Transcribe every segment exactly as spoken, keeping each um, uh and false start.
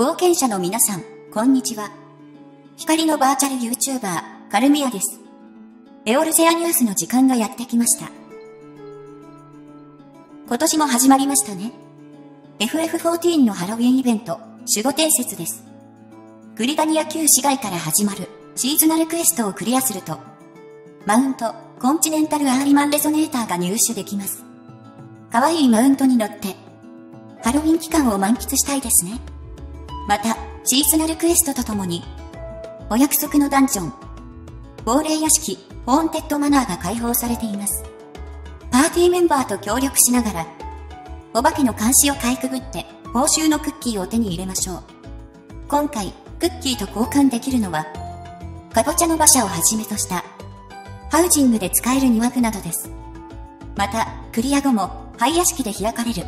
冒険者の皆さん、こんにちは。光のバーチャル YouTuber、カルミアです。エオルゼアニュースの時間がやってきました。今年も始まりましたね。エフエフフォーティーン のハロウィンイベント、守護伝説です。グリダニア旧市街から始まるシーズナルクエストをクリアすると、マウント、コンチネンタルアーリマンレゾネーターが入手できます。可愛いマウントに乗って、ハロウィン期間を満喫したいですね。また、シーズナルクエストとともに、お約束のダンジョン、亡霊屋敷、ホーンテッドマナーが開放されています。パーティーメンバーと協力しながら、お化けの監視をかいくぐって、報酬のクッキーを手に入れましょう。今回、クッキーと交換できるのは、カボチャの馬車をはじめとした、ハウジングで使える庭具などです。また、クリア後も、廃屋敷で開かれる、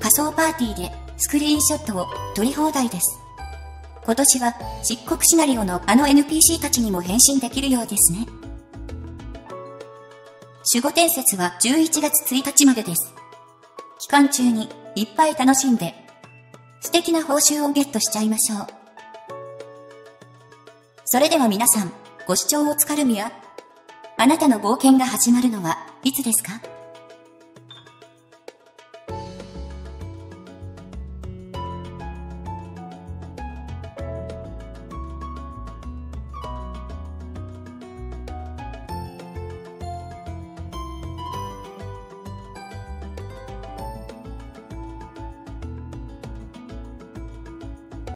仮想パーティーでスクリーンショットを撮り放題です。今年は漆黒シナリオのあの エヌピーシー たちにも変身できるようですね。守護伝説はじゅういちがつついたちまでです。期間中にいっぱい楽しんで、素敵な報酬をゲットしちゃいましょう。それでは皆さん、ご視聴お疲れみや。あなたの冒険が始まるのはいつですか？